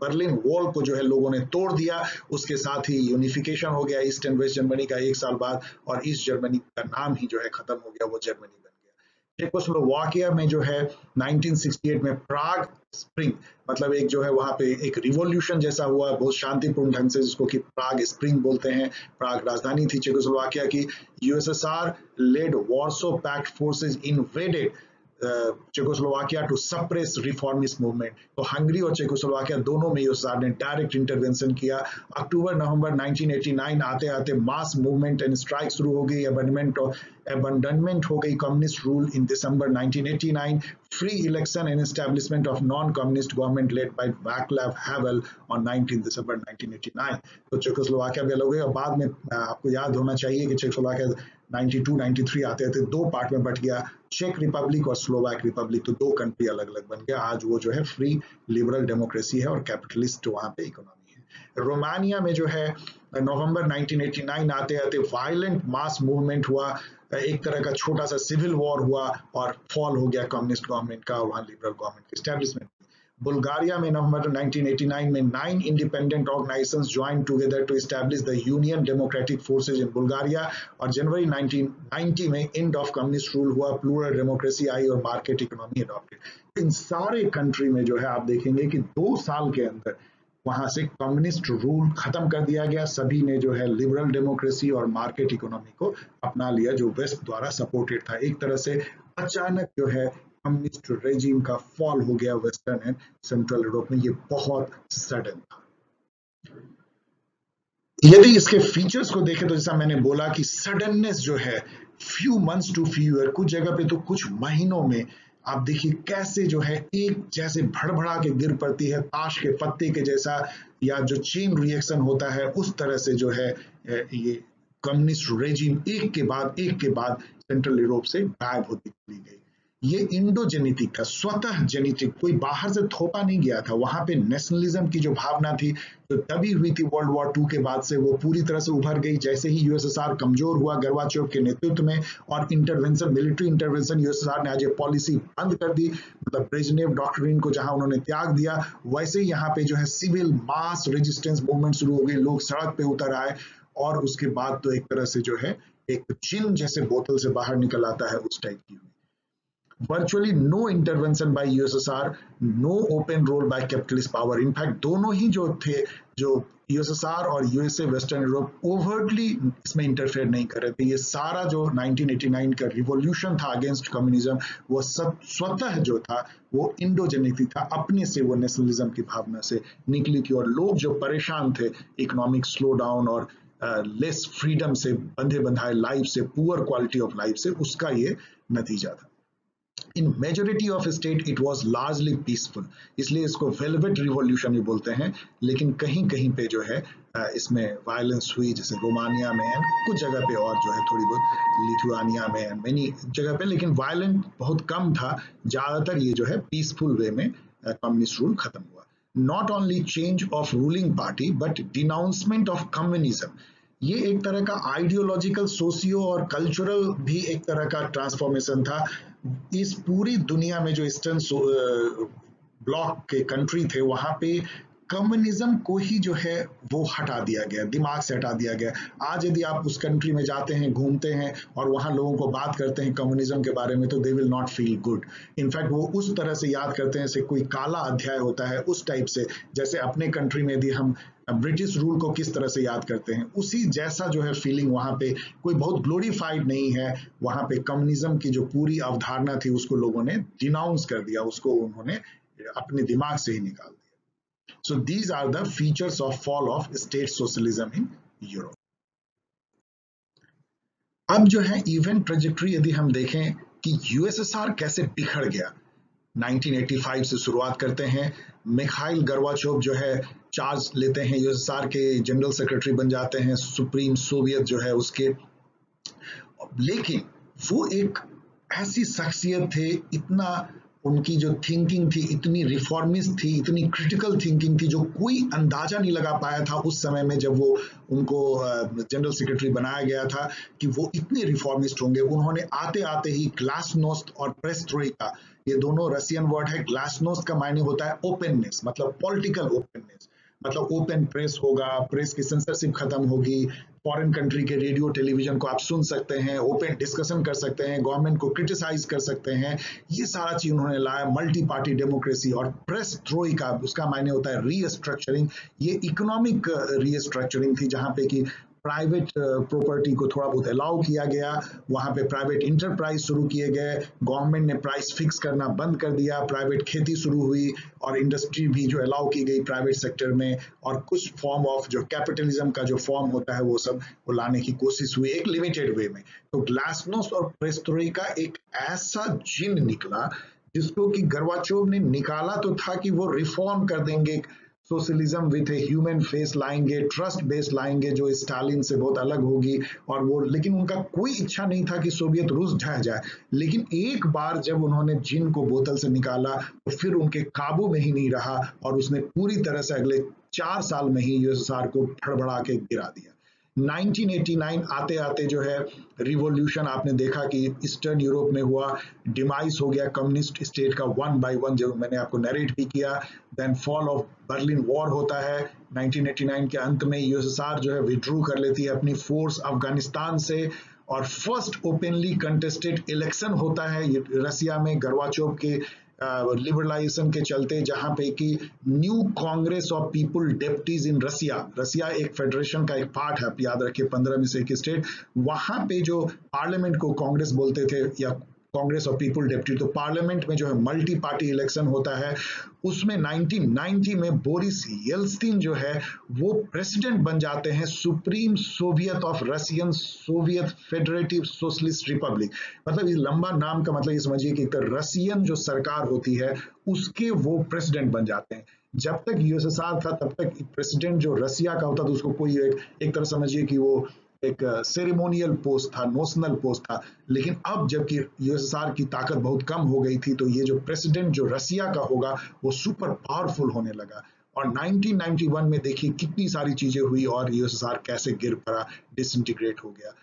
बर्लिन वॉल को जो है लोगों ने तोड़ दिया। उसके साथ ही यूनिफिकेशन हो गया ईस्ट एंड वेस्ट जर्मनी का एक साल बाद और ईस्ट जर्मनी का नाम ही जो है खत्म हो गया, वो जर्मनी बन गया। चेकोस्लोवाकिया में जो है नाइनटीन सिक्सटी एट में प्राग स्प्रिंग, मतलब एक जो है वहां पे एक रिवॉल्यूशन जैसा हुआ बहुत शांतिपूर्ण ढंग से, जिसको कि प्राग स्प्रिंग बोलते हैं। प्राग राजधानी थी चेकोस्लोवाकिया की। USSR led Warsaw pact forces invaded Czechoslovakia to suppress reformist movement. तो हंगरी और चेकोस्लोवाकिया दोनों में यूएसएसआर ने डायरेक्ट इंटरवेंशन किया। अक्टूबर नवंबर नाइनटीन एटी नाइन आते आते मास मूवमेंट एंड स्ट्राइक शुरू हो गई, एबंडमेंट एबंडनमेंट हो गई communist rule in December nineteen eighty nine, free election and establishment of non communist government led by Vaclav Havel on nineteen December nineteen eighty nine. तो Czechoslovakia भी अलग हो गया और बाद में आपको याद होना चाहिए कि Czechoslovakia ninety two ninety three आते थे दो पार्ट में बट गया, चेक रिपब्लिक और स्लोवाक रिपब्लिक, तो दो कंट्री अलग अलग बन गया। आज वो जो है फ्री लिबरल डेमोक्रेसी है और कैपिटलिस्ट वहाँ पे इकोनॉमी है। रोमानिया में जो है नवंबर नाइनटीन एटी नाइन आते आते वायलेंट मास मूवमेंट हुआ, एक तरह का छोटा सा सिविल वॉर हुआ और फॉल हो गया कम्युनिस्ट गवर्नमेंट का और वहाँ लिबरल गवर्नमेंट की स्टैब्लिशमेंट। बुल्गारिया में नवंबर नाइनटीन एटी नाइन में nine independent organisations join together to establish the union democratic forces in Bulgaria और जनवरी नाइनटीन नाइंटी में एंड ऑफ कम्युनिस्ट रूल हुआ, प्लूरल डेमोक्रेसी आई और मार्केट इकोनॉमी एडॉप्टेड। इन सारे कंट्री में जो है आप देखेंगे कि दो साल के अंदर वहां से कम्युनिस्ट रूल खत्म कर दिया गया, सभी ने जो है लिबरल डेमोक्रेसी और मार्केट इकोनॉमी को अपना लिया जो वेस्ट द्वारा सपोर्टेड था। एक तरह से अचानक जो है कम्युनिस्ट रेजिम का फॉल हो गया वेस्टर्न एंड सेंट्रल यूरोप में, ये बहुत सडन था। यदि इसके फीचर्स को देखें तो जैसा मैंने बोला कि सडननेस जो है few months to few year, कुछ जगह पे तो कुछ महीनों में आप देखिए कैसे जो है एक जैसे भड़बड़ा के गिर पड़ती है, ताश के पत्ते के जैसा, या जो चेन रिएक्शन होता है उस तरह से जो है ये कम्युनिस्ट रेजिम एक के बाद एक के बाद सेंट्रल यूरोप से गायब होती चली गई। ये इंडोजेनेटिक था, स्वतः जेनेटिक, कोई बाहर से थोपा नहीं गया था। वहां पे नेशनलिज्म की जो भावना थी तो तभी हुई थी वर्ल्ड वॉर टू के बाद से, वो पूरी तरह से उभर गई जैसे ही यूएसएसआर कमजोर हुआ गोर्बाचेव के नेतृत्व में, और इंटरवेंशन मिलिट्री इंटरवेंशन यूएसएसआर ने आज ये पॉलिसी बंद कर दी, मतलब ब्रेजनेव डॉक्ट्रिन को जहां उन्होंने त्याग दिया, वैसे यहाँ पे जो है सिविल मास रेजिस्टेंस मूवमेंट शुरू हो गई, लोग सड़क पे उतर आए और उसके बाद तो एक तरह से जो है एक जिन जैसे बोतल से बाहर निकल आता है उस टाइप की। Virtually no intervention by U S S R, no open role by capitalist power. In fact, दोनों ही जो थे जो U S S R और U S A Western Europe overtly इसमें इंटरफेयर नहीं कर रहे थे। ये सारा जो नाइनटीन एटी नाइन का रिवॉल्यूशन था अगेंस्ट कम्युनिज्म वो सब स्वतः जो था वो इंडोजेनिक था, अपने से वो नेशनलिज्म की भावना से निकली थी और लोग जो परेशान थे इकोनॉमिक स्लो डाउन और लेस uh, फ्रीडम से, बंधे बंधाए लाइफ से, पुअर क्वालिटी ऑफ लाइफ से, उसका ये नतीजा था। In majority of state it was largely peaceful, इसलिए इसको वेलवेट रिवॉल्यूशन भी बोलते हैं, लेकिन कहीं कहीं पे जो है इसमें वायलेंस हुई जैसे रोमानिया में एंड कुछ जगह पे और जो है थोड़ी बहुत लिथुआनिया में एंड मैनी जगह पे, लेकिन वायलेंट बहुत कम था। ज्यादातर ये जो है पीसफुल वे में कम्युनिस्ट रूल खत्म हुआ। Not only change of ruling party but denouncement of communism, ये एक तरह का आइडियोलॉजिकल, सोशियो और कल्चरल भी एक तरह का ट्रांसफॉर्मेशन था। इस पूरी दुनिया में जो ईस्टर्न ब्लॉक के कंट्री थे वहां पे कम्युनिज्म को ही जो है वो हटा दिया गया, दिमाग से हटा दिया गया। आज यदि आप उस कंट्री में जाते हैं, घूमते हैं और वहाँ लोगों को बात करते हैं कम्युनिज्म के बारे में तो they will not feel good. In fact वो उस तरह से याद करते हैं जैसे कोई काला अध्याय होता है, उस टाइप से, जैसे अपने कंट्री में यदि हम ब्रिटिश रूल को किस तरह से याद करते हैं उसी जैसा जो है फीलिंग वहाँ पे। कोई बहुत ग्लोरीफाइड नहीं है वहाँ पे, कम्युनिज्म की जो पूरी अवधारणा थी उसको लोगों ने डिनाउंस कर दिया, उसको उन्होंने अपने दिमाग से ही निकाल दिया. So these are the features of fall of state socialism in Europe. अब जो है इवेंट ट्रेजेक्टरी यदि हम देखें कि यूएसएसआर कैसे बिखर गया, नाइनटीन एटी फाइव से शुरुआत करते हैं. मिखाइल गोर्बाचोव जो है चार्ज लेते हैं, यूएसएसआर के जनरल सेक्रेटरी बन जाते हैं, सुप्रीम सोवियत जो है उसके. लेकिन वो एक ऐसी शख्सियत थे, इतना उनकी जो थिंकिंग थी इतनी रिफॉर्मिस्ट थी, इतनी क्रिटिकल थिंकिंग थी, जो कोई अंदाजा नहीं लगा पाया था उस समय में जब वो उनको जनरल सेक्रेटरी बनाया गया था कि वो इतने रिफॉर्मिस्ट होंगे. उन्होंने आते आते ही ग्लासनोस्ट और पेरेस्ट्रोइका, ये दोनों रशियन वर्ड है. ग्लासनोस्ट का मायने होता है ओपननेस, मतलब पॉलिटिकल ओपननेस, मतलब ओपन प्रेस होगा, प्रेस की सेंसरशिप खत्म होगी, फॉरेन कंट्री के रेडियो टेलीविजन को आप सुन सकते हैं, ओपन डिस्कशन कर सकते हैं, गवर्नमेंट को क्रिटिसाइज कर सकते हैं, ये सारा चीज उन्होंने लाया. मल्टी पार्टी डेमोक्रेसी और प्रेस ट्रोइका, उसका मायने होता है रीस्ट्रक्चरिंग. ये इकोनॉमिक रीस्ट्रक्चरिंग थी जहाँ पे कि प्राइवेट प्रॉपर्टी को थोड़ा बहुत अलाउ किया गया, वहाँ पे प्राइवेट इंटरप्राइज शुरू किए गए, गवर्नमेंट ने प्राइस फिक्स करना बंद कर दिया, प्राइवेट खेती शुरू हुई और इंडस्ट्री भी जो अलाउ की गई प्राइवेट सेक्टर में, और कुछ फॉर्म ऑफ जो कैपिटलिज्म का जो फॉर्म होता है वो सब वो लाने की कोशिश हुई एक लिमिटेड वे में. तो ग्लासनोस्ट और पेरेस्ट्रोइका का एक ऐसा जिन निकला जिसको कि गोर्बाचोव ने निकाला तो था कि वो रिफॉर्म कर देंगे, socialism with a human face लाएंगे, ट्रस्ट बेस लाएंगे जो स्टालिन से बहुत अलग होगी, और वो. लेकिन उनका कोई इच्छा नहीं था कि सोवियत रूस ढह जाए. लेकिन एक बार जब उन्होंने जिन को बोतल से निकाला तो फिर उनके काबू में ही नहीं रहा और उसने पूरी तरह से अगले चार साल में ही यूएसएसआर को फड़बड़ा के गिरा दिया. नाइनटीन एटी नाइन आते आते जो है रिवॉल्यूशन आपने देखा कि ईस्टर्न यूरोप में हुआ, डिमाइस हो गया कम्युनिस्ट स्टेट का वन बाय वन, जो मैंने आपको नरेट भी किया. Then fall of Berlin war होता है नाइनटीन एटी नाइन के अंत में. यूएसएसआर जो है विथड्रू कर लेती है अपनी फोर्स अफगानिस्तान से, और फर्स्ट ओपनली कंटेस्टेड इलेक्शन होता है रसिया में गोर्बाचोव के लिबरलाइजेशन uh, के चलते, जहाँ पे कि new congress of people deputies in Russia, Russia एक फेडरेशन का एक पार्ट है आप याद रखिए, पंद्रह में से एक स्टेट, वहाँ पे जो पार्लियामेंट को कांग्रेस बोलते थे या कांग्रेस ऑफ पीपुल डेप्टी, तो पार्लियामेंट में जो है मल्टी पार्टी इलेक्शन होता है. उसमें नाइनटीन नाइंटी में बोरिस येल्त्सिन जो है वो प्रेसिडेंट बन जाते हैं supreme Soviet of Russian Soviet federative socialist republic, मतलब इस लंबा नाम का मतलब ये समझिए कि एक रशियन जो सरकार होती है उसके वो प्रेसिडेंट बन जाते हैं. जब तक यूएसएसआर था तब तक प्रेसिडेंट जो रसिया का होता था उसको कोई एक, एक तरह समझिए कि वो एक सेरेमोनियल पोस्ट था, नोशनल पोस्ट था. लेकिन अब जबकि यूएसएसआर की ताकत बहुत कम हो गई थी तो ये जो प्रेसिडेंट जो रसिया का होगा वो सुपर पावरफुल होने लगा. और नाइनटीन नाइंटी वन में देखिए कितनी सारी चीजें हुई और यूएसएसआर कैसे गिर पड़ा, डिसइंटीग्रेट हो गया.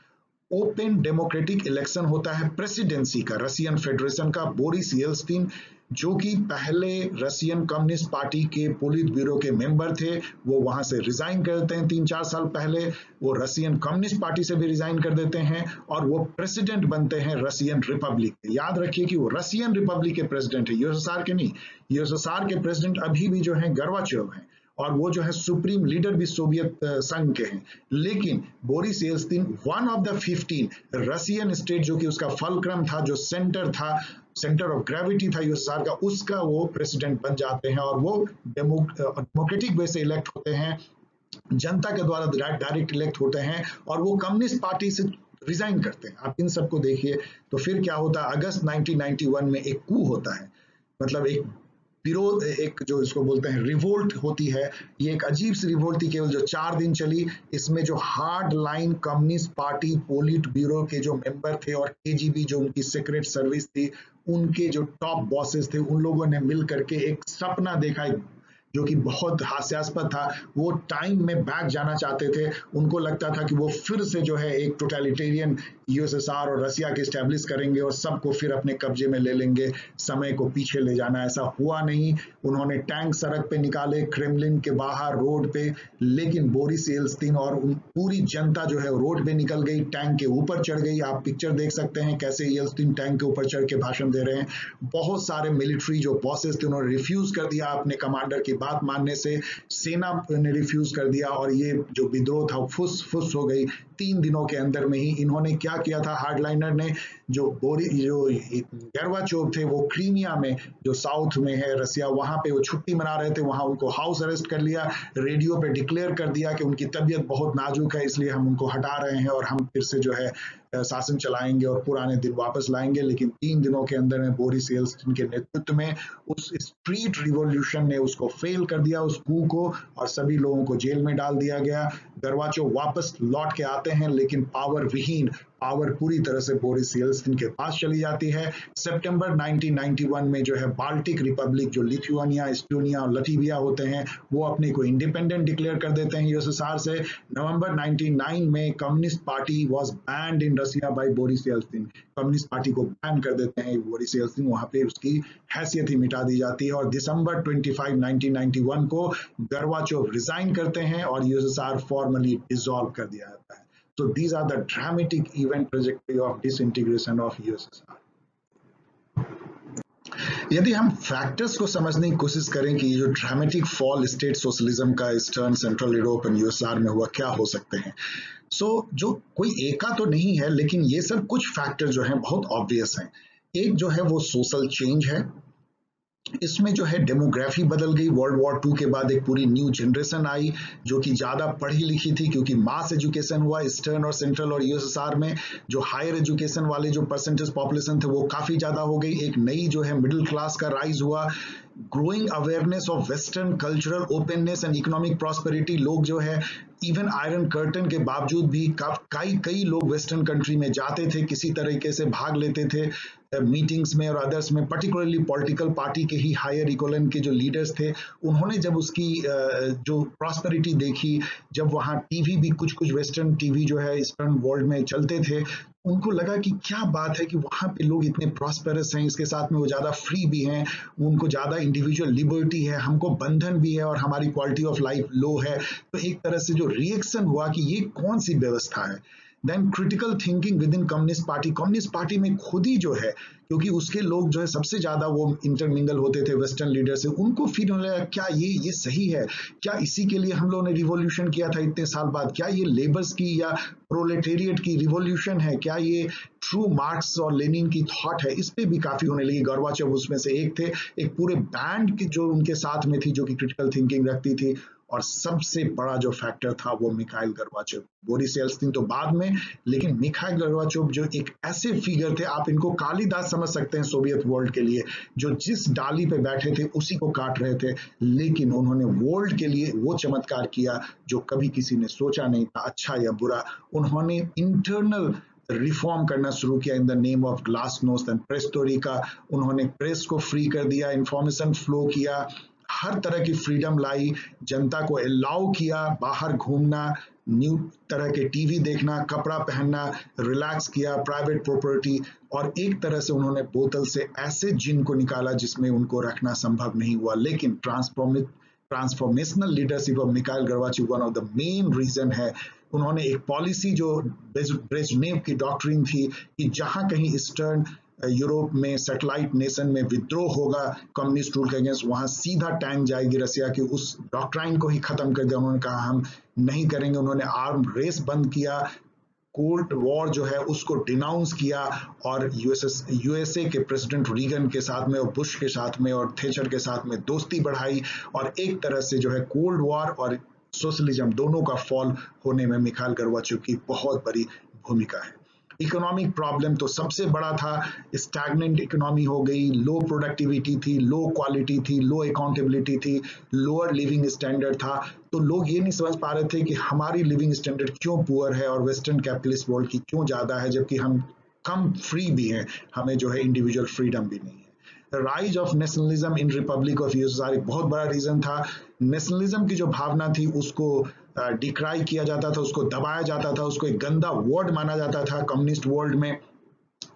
ओपन डेमोक्रेटिक इलेक्शन होता है प्रेसिडेंसी का, रसियन फेडरेशन का. बोरिस येल्त्सिन जो कि पहले रसियन कम्युनिस्ट पार्टी के पोलित ब्यूरो के मेंबर थे, वो वहां से रिजाइन करते हैं तीन चार साल पहले, वो रसियन कम्युनिस्ट पार्टी से भी रिजाइन कर देते हैं और वो प्रेसिडेंट बनते हैं रसियन रिपब्लिक. याद रखिए कि वो रसियन रिपब्लिक के प्रेसिडेंट है, यूएसएसआर के नहीं. यूएसएसआर के प्रेसिडेंट अभी भी जो है गोर्बाचोव हैं और वो जो है सुप्रीम लीडर भी सोवियत संघ के हैं. लेकिन Boris Yeltsin one of the fifteen Russian state जो कि उसका फलक्रम था, जो सेंटर था, सेंटर ऑफ ग्रेविटी था यूएसएसआर का, उसका वो प्रेसिडेंट बन जाते हैं और वो डेमो डेमोक्रेटिक वे से इलेक्ट होते हैं, जनता के द्वारा डायरेक्ट इलेक्ट होते हैं और वो कम्युनिस्ट पार्टी से रिजाइन करते हैं. आप इन सबको देखिए. तो फिर क्या होता है, अगस्त नाइनटीन नाइंटी वन में एक कू होता है, मतलब एक विरोध, एक जो इसको बोलते हैं रिवोल्ट होती है. ये एक अजीब सी रिवोल्ट थी केवल जो चार दिन चली. इसमें जो hard line communist party politburo के जो मेंबर थे और केजीबी जो उनकी सीक्रेट सर्विस थी, उनके जो टॉप बॉसेस थे, उन लोगों ने मिल करके एक सपना देखा एक जो कि बहुत हास्यास्पद था. वो टाइम में बैक जाना चाहते थे, उनको लगता था कि वो फिर से जो है एक टोटलिटेरियन यूएसएसआर और रसिया के स्टैब्लिश करेंगे और सबको फिर अपने कब्जे में ले लेंगे. समय को पीछे ले जाना ऐसा हुआ नहीं. उन्होंने टैंक सड़क पे निकाले, क्रेमलिन के बाहर रोड पे, लेकिन बोरिस येल्त्सिन और उन पूरी जनता जो है रोड पे निकल गई, टैंक के ऊपर चढ़ गई. आप पिक्चर देख सकते हैं कैसे येल्त्सिन टैंक के ऊपर चढ़ के भाषण दे रहे हैं. बहुत सारे मिलिट्री जो बॉसेस थे उन्होंने रिफ्यूज कर दिया अपने कमांडर की बात मानने से, सेना ने रिफ्यूज कर दिया और ये जो विद्रोह था फुस फुस हो गई. तीन दिनों के अंदर में ही इन्होंने क्या किया था, हार्डलाइनर ने जो बोरी जो गर्बाचोव थे वो क्रीमिया में जो साउथ में है रसिया, वहाँ पे वो छुट्टी मना रहे थे, वहाँ उनको हाउस अरेस्ट कर लिया, रेडियो पे डिक्लेयर कर दिया कि उनकी तबीयत बहुत नाजुक है इसलिए हम उनको हटा रहे हैं और हम फिर से जो है शासन चलाएंगे और पुराने दिन वापस लाएंगे। लेकिन तीन दिनों के अंदर में बोरिस येल्सिन के नेतृत्व में उस स्ट्रीट रिवॉल्यूशन ने उसको फेल कर दिया, उस कू को, और सभी लोगों को जेल में डाल दिया गया। गर्बाचोव वापस लौट के आते हैं लेकिन पावर विहीन, पावर पूरी तरह से बोरिस येल्सिन के पास चली जाती है। सितंबर उन्नीस सौ इक्यानवे में जो है बाल्टिक रिपब्लिक, जो लिथुआनिया, एस्टोनिया और लटविया होते हैं, वो अपने को इंडिपेंडेंट डिक्लेयर कर देते हैं यूएसएसआर से। नवंबर उन्नीस सौ निन्यानवे में communist party was banned in Russia by Boris Yeltsin, communist party को बैन कर देते हैं बोरिस येल्सिन, वहाँ पे उसकी हैसियत ही मिटा दी जाती है। और दिसंबर पच्चीस उन्नीस सौ इक्यानवे को गर्बाचोव रिजाइन करते हैं और यूएसएसआर फॉर्मली डिसॉल्व कर दिया जाता है। So these are the dramatic event trajectory of disintegration of U S S R. यदि हम फैक्टर्स को समझने की कोशिश करें कि ये जो ड्रामेटिक फॉल स्टेट सोशलिज्म का eastern, central Europe and USSR में हुआ, क्या हो सकते हैं? सो so, जो कोई एका तो नहीं है लेकिन ये सब कुछ फैक्टर जो हैं बहुत ऑब्वियस हैं। एक जो है वो सोशल चेंज है, इसमें जो है डेमोग्राफी बदल गई। वर्ल्ड वॉर टू के बाद एक पूरी न्यू जनरेशन आई जो कि ज़्यादा पढ़ी लिखी थी क्योंकि मास एजुकेशन हुआ ईस्टर्न और सेंट्रल और यूएसएसआर में। जो हायर एजुकेशन वाले जो परसेंटेज पॉपुलेशन थे वो काफ़ी ज़्यादा हो गई। एक नई जो है मिडिल क्लास का राइज हुआ। Growing awareness of western cultural openness and economic prosperity, लोग जो है इवन आयरन कर्टन के बावजूद भी कई कई लोग वेस्टर्न कंट्री में जाते थे, किसी तरीके से भाग लेते थे मीटिंग्स में और अदर्स में। पर्टिकुलरली पॉलिटिकल पार्टी के ही हायर इकोलन के जो लीडर्स थे उन्होंने जब उसकी जो प्रॉस्पेरिटी देखी, जब वहाँ टीवी भी कुछ कुछ वेस्टर्न टीवी जो है ईस्टर्न वर्ल्ड में चलते थे, उनको लगा कि क्या बात है कि वहाँ पे लोग इतने प्रॉस्पेरस हैं, इसके साथ में वो ज़्यादा फ्री भी हैं, उनको ज़्यादा इंडिविजुअल लिबर्टी है, हमको बंधन भी है और हमारी क्वालिटी ऑफ लाइफ लो है। तो एक तरह से जो रिएक्शन हुआ कि ये कौन सी व्यवस्था है। Then critical thinking within communist party, communist party में खुद ही जो है, क्योंकि उसके लोग जो है सबसे ज़्यादा वो इंटरमिंगल होते थे वेस्टर्न लीडर से, उनको फील होने लगा क्या ये ये सही है, क्या इसी के लिए हम लोगों ने रिवॉल्यूशन किया था इतने साल बाद, क्या ये लेबर्स की या प्रोलेटेरिएट की रिवॉल्यूशन है, क्या ये ट्रू मार्क्स और लेनिन की थॉट है। इस पर भी काफ़ी होने लगी। गर्बाचोव उसमें से एक थे, एक पूरे बैंड की जो उनके साथ में थी जो कि क्रिटिकल थिंकिंग रखती थी। और सबसे बड़ा जो फैक्टर था वो मिखाइल गर्बाचोव, बोरिस येल्सिन तो बाद में, लेकिन मिखाइल गर्बाचोव जो एक ऐसे फिगर थे, आप इनको कालिदास समझ सकते हैं सोवियत वर्ल्ड के लिए, जो जिस डाली पे बैठे थे उसी को काट रहे थे, लेकिन उन्होंने वर्ल्ड के लिए वो चमत्कार किया जो कभी किसी ने सोचा नहीं था, अच्छा या बुरा। उन्होंने इंटरनल रिफॉर्म करना शुरू किया in the name of glasnost and perestroika. उन्होंने प्रेस को फ्री कर दिया, इंफॉर्मेशन फ्लो किया, हर तरह की फ्रीडम लाई, जनता को अलाउ किया बाहर घूमना, न्यू तरह के टीवी देखना, कपड़ा पहनना, रिलैक्स किया, प्राइवेट प्रॉपर्टी, और एक तरह से उन्होंने बोतल से ऐसे जिन को निकाला जिसमें उनको रखना संभव नहीं हुआ। लेकिन transformational transformational leadership of Mikhail Gorbachev one of the main reason है। उन्होंने एक पॉलिसी जो ब्रेजनेव की डॉक्ट्रिन थी कि जहाँ कहीं ईस्टर्न यूरोप में सैटेलाइट नेशन में विद्रोह होगा कम्युनिस्ट रूल के अगेंस्ट, वहाँ सीधा टैंक जाएगी रसिया की, उस डॉक्ट्राइन को ही खत्म कर दिया। उन्होंने कहा हम नहीं करेंगे। उन्होंने आर्म रेस बंद किया, कोल्ड वॉर जो है उसको डिनाउंस किया, और यूएसएस यूएसए के प्रेसिडेंट रीगन के साथ में और बुश के साथ में और थैचर के साथ में दोस्ती बढ़ाई, और एक तरह से जो है कोल्ड वॉर और सोशलिज्म दोनों का फॉल होने में मिखाइल गर्बाचोव की बहुत बड़ी भूमिका है। इकोनॉमिक प्रॉब्लम तो सबसे बड़ा था, स्टैग्नेंट इकोनॉमी हो गई, लो प्रोडक्टिविटी थी, लो क्वालिटी थी, लो अकाउंटेबिलिटी थी, लोअर लिविंग स्टैंडर्ड था। तो लोग ये नहीं समझ पा रहे थे कि हमारी लिविंग स्टैंडर्ड क्यों पुअर है और वेस्टर्न कैपिटलिस्ट वर्ल्ड की क्यों ज़्यादा है, जबकि हम कम फ्री भी हैं, हमें जो है इंडिविजुअल फ्रीडम भी नहीं है। Rise of nationalism in republic of USSR एक बहुत बड़ा रीज़न था। नेशनलिज्म की जो भावना थी उसको डिक्राई किया जाता था, उसको दबाया जाता था, उसको एक गंदा वर्ड माना जाता था कम्युनिस्ट वर्ल्ड में,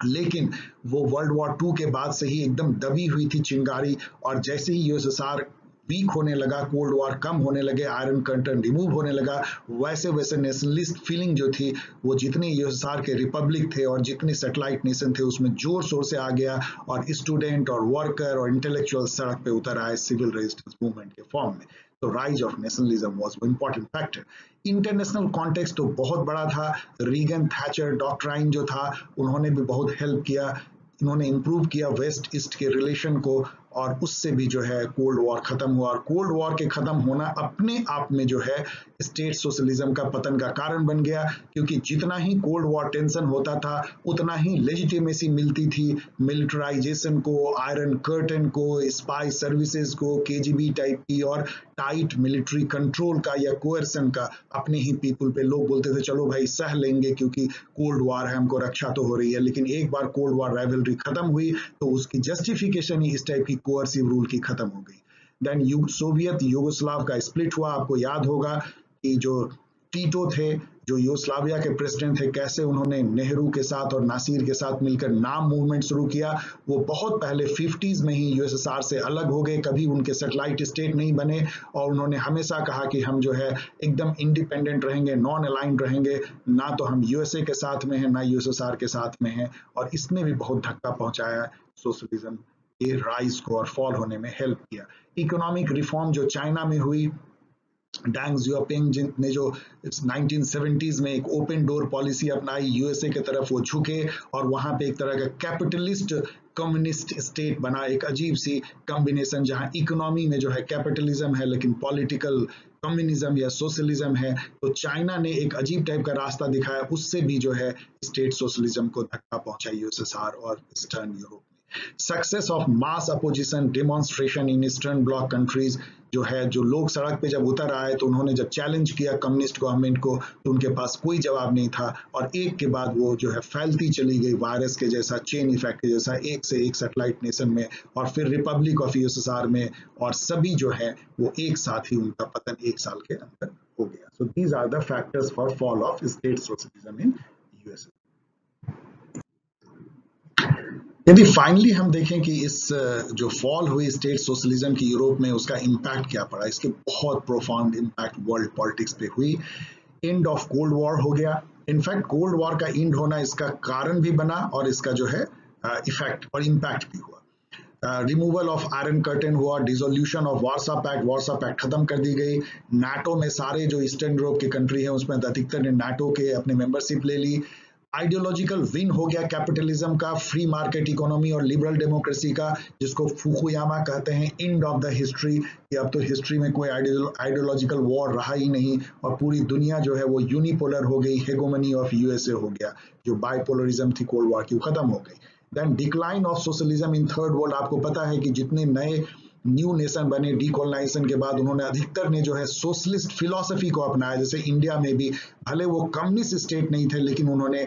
लेकिन वो वर्ल्ड वॉर टू के बाद से ही एकदम दबी हुई थी चिंगारी। और जैसे ही यूएसएसआर वीक होने लगा, कोल्ड वॉर कम होने लगे, आयरन कर्टन रिमूव होने लगा, वैसे वैसे नेशनलिस्ट फीलिंग जो थी वो जितने यूएसएसआर के रिपब्लिक थे और जितने सैटेलाइट नेशन थे उसमें जोर शोर से आ गया, और स्टूडेंट और वर्कर और इंटेलेक्चुअल सड़क पे उतर आए सिविल रेजिस्टेंस मूवमेंट के फॉर्म में। the rise of nationalism was an important factor. International context तो बहुत बड़ा था, रीगन थैचर डॉक्ट्राइन जो था उन्होंने भी बहुत हेल्प किया, इन्होंने इम्प्रूव किया वेस्ट ईस्ट के रिलेशन को, और उससे भी जो है कोल्ड वॉर खत्म हुआ। और कोल्ड वॉर के खत्म होना अपने आप में जो है स्टेट सोशलिज्म का पतन का कारण बन गया, क्योंकि जितना ही कोल्ड वॉर टेंशन होता था उतना ही लेजिटिमेसी मिलती थी मिलिटराइजेशन को, आयरन कर्टन को, स्पाई सर्विसेज को, केजीबी टाइप की और टाइट मिलिट्री कंट्रोल का या कोएर्सन का। अपने ही पीपुल पे लोग बोलते थे चलो भाई सह लेंगे क्योंकि कोल्ड वॉर है, हमको रक्षा तो हो रही है। लेकिन एक बार कोल्ड वॉर राइवलरी खत्म हुई तो उसकी जस्टिफिकेशन ही इस टाइप की कोअर्सिव रूल की खत्म हो गई। देन यू सोवियत यूगोस्लाव का स्प्लिट हुआ। आपको याद होगा कि जो टीटो थे जो यूगोस्लाविया के प्रेसिडेंट थे, कैसे उन्होंने नेहरू के साथ और नासिर के साथ मिलकर नाम मूवमेंट शुरू किया। वो बहुत पहले फिफ्टीज़ में ही यूएसएसआर से अलग हो गए, कभी उनके सैटेलाइट स्टेट नहीं बने और उन्होंने हमेशा कहा कि हम जो है एकदम इंडिपेंडेंट रहेंगे, नॉन अलाइंड रहेंगे, ना तो हम यूएसए के साथ में हैं ना यूएसएसआर के साथ में हैं। और इसने भी बहुत धक्का पहुँचाया, सोशलिज्म के राइज को और फॉल होने में हेल्प किया। इकोनॉमिक रिफॉर्म जो चाइना में हुई, डांग जियोपिंग ने जो नाइनटीन सेवेंटीज़ में एक ओपन डोर पॉलिसी अपनाई, यूएसए की तरफ वो झुके और वहाँ पे एक तरह का कैपिटलिस्ट कम्युनिस्ट स्टेट बना, एक अजीब सी कॉम्बिनेशन जहाँ इकोनॉमी में जो है कैपिटलिज्म है लेकिन पॉलिटिकल कम्युनिज्म या सोशलिज्म है। तो चाइना ने एक अजीब टाइप का रास्ता दिखाया, उससे भी जो है स्टेट सोशलिज्म को धक्का पहुँचा यूएसएसआर और eastern Europe. Success of mass opposition demonstration in eastern bloc countries जो है, जो लोग सड़क पे जब उतर आए तो उन्होंने जब चैलेंज किया कम्युनिस्ट गवर्नमेंट को तो उनके पास कोई जवाब नहीं था और एक के बाद वो जो है फैलती चली गई वायरस के जैसा, चेन इफेक्ट के जैसा, एक से एक सैटेलाइट नेशन में और फिर रिपब्लिक ऑफ यूएसएसआर में, और सभी जो है वो एक साथ ही उनका पतन एक साल के अंदर हो गया। So these are the factors for fall of state socialism in USA. यदि फाइनली हम देखें कि इस जो फॉल हुई स्टेट सोशलिज्म की यूरोप में, उसका इम्पैक्ट क्या पड़ा, इसके बहुत प्रोफाउंड इम्पैक्ट वर्ल्ड पॉलिटिक्स पे हुई। एंड ऑफ कोल्ड वॉर हो गया, इनफैक्ट कोल्ड वॉर का एंड होना इसका कारण भी बना और इसका जो है इफेक्ट और इम्पैक्ट भी हुआ। रिमूवल ऑफ आयरन कर्टन हुआ, dissolution of Warsaw pact, Warsaw pact खत्म कर दी गई। नाटो में सारे जो ईस्टर्न यूरोप की कंट्री है उसमें अधिकतर ने नाटो के अपने मेंबरशिप ले ली। आइडियोलॉजिकल विन हो गया कैपिटलिज्म का, फ्री मार्केट इकोनॉमी और लिबरल डेमोक्रेसी का, जिसको फुकुयामा कहते हैं एंड ऑफ द हिस्ट्री, कि अब तो हिस्ट्री में कोई आइडियोलॉजिकल वॉर रहा ही नहीं और पूरी दुनिया जो है वो यूनिपोलर हो गई, हेगोमनी ऑफ यूएसए हो गया, जो बाइपोलरिज्म थी कोल्ड वॉर की खत्म हो गई। Then decline of socialism in third world, आपको पता है कि जितने नए न्यू नेशन बने डीकोलोनाइजेशन के बाद उन्होंने अधिकतर ने जो है सोशलिस्ट फिलॉसफी को अपनाया। जैसे इंडिया में भी भले वो कम्युनिस्ट स्टेट नहीं थे लेकिन उन्होंने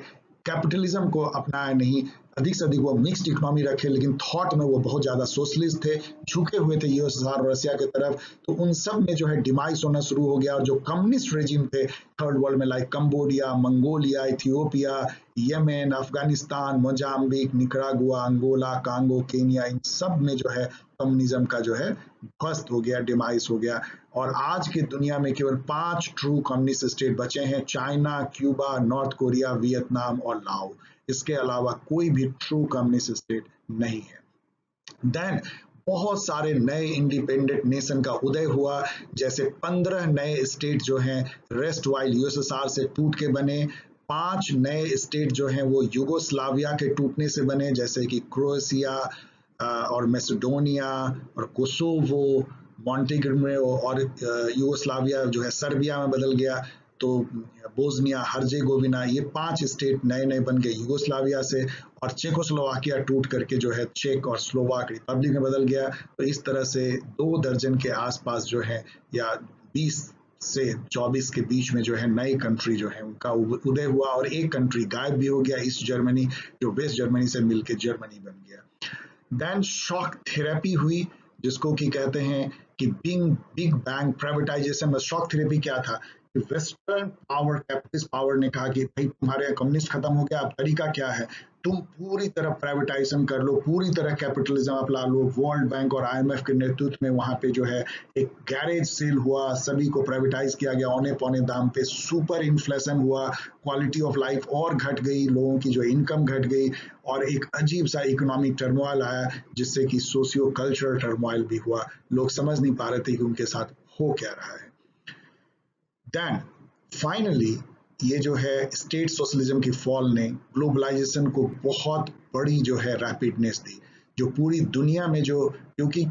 कैपिटलिज्म को अपनाया नहीं, अधिक से अधिक वो मिक्स्ड इकोनॉमी रखे, लेकिन थॉट में वो बहुत ज़्यादा सोशलिस्ट थे, झुके हुए थे यूएसएसआर और रशिया की तरफ। तो उन सब में जो है डिमाइस होना शुरू हो गया और जो कम्युनिस्ट रेजिम थे थर्ड वर्ल्ड में, like Cambodia, Mongolia, Ethiopia, Yemen, Afghanistan, Mozambique, Nicaragua, Angola, Congo, Kenya, इन सब में जो है कम्युनिज्म का जो है ध्वस्त हो गया, डिमाइस हो गया। और आज की दुनिया में केवल पांच ट्रू कम्युनिस्ट स्टेट बचे हैं, China, Cuba, North Korea, Vietnam और लाओ। इसके अलावा कोई भी ट्रू कम्युनिस्ट स्टेट नहीं है। देन बहुत सारे नए इंडिपेंडेंट नेशन का उदय हुआ, जैसे पंद्रह नए स्टेट जो हैं रेस्ट वाइल यूएसएसआर से टूट के बने, पांच नए स्टेट जो हैं वो यूगोस्लाविया के टूटने से बने, जैसे कि क्रोएशिया और मैसेडोनिया और कोसोवो, मॉन्टेग्रो और यूगोस्लाविया जो है सर्बिया में बदल गया, तो बोस्निया हर्जेगोविना, ये पांच स्टेट नए नए बन गए यूगोस्लाविया से। और चेकोस्लोवाकिया टूट करके जो है चेक और स्लोवाक रिपब्लिक में बदल गया। तो इस तरह से दो दर्जन के आसपास जो है या बीस से चौबीस के बीच में जो है नई कंट्री जो है उनका उदय हुआ और एक कंट्री गायब भी हो गया, ईस्ट जर्मनी, जो वेस्ट जर्मनी से मिलकर जर्मनी बन गया। देन शॉक थेरेपी हुई, जिसको कि कहते हैं कि बिंग बिग बैंग प्राइवेटाइजेशन में। शॉक थेरेपी क्या था, वेस्टर्न पावर, कैपिटलिस्ट पावर ने कहा कि भाई तुम्हारे कम्युनिस्ट खत्म हो गया, अब तरीका क्या है, तुम पूरी तरह प्राइवेटाइजेशन कर लो, पूरी तरह कैपिटलिज्म अपना लो। वर्ल्ड बैंक और आईएमएफ के नेतृत्व में वहां पे जो है एक गैरेज सेल हुआ, सभी को प्राइवेटाइज किया गया औने पौने दाम पे, सुपर इन्फ्लेशन हुआ, क्वालिटी ऑफ लाइफ और घट गई, लोगों की जो इनकम घट गई और एक अजीब सा इकोनॉमिक टर्मोइल आया, जिससे कि सोशियो कल्चरल टर्मोइल भी हुआ। लोग समझ नहीं पा रहे थे कि उनके साथ हो क्या रहा है। देन फाइनली ये जो है स्टेट सोशलिज्म की फॉल ने ग्लोबलाइजेशन को बहुत बड़ी जो है रैपिडनेस दी, जो पूरी दुनिया में जो, क्योंकि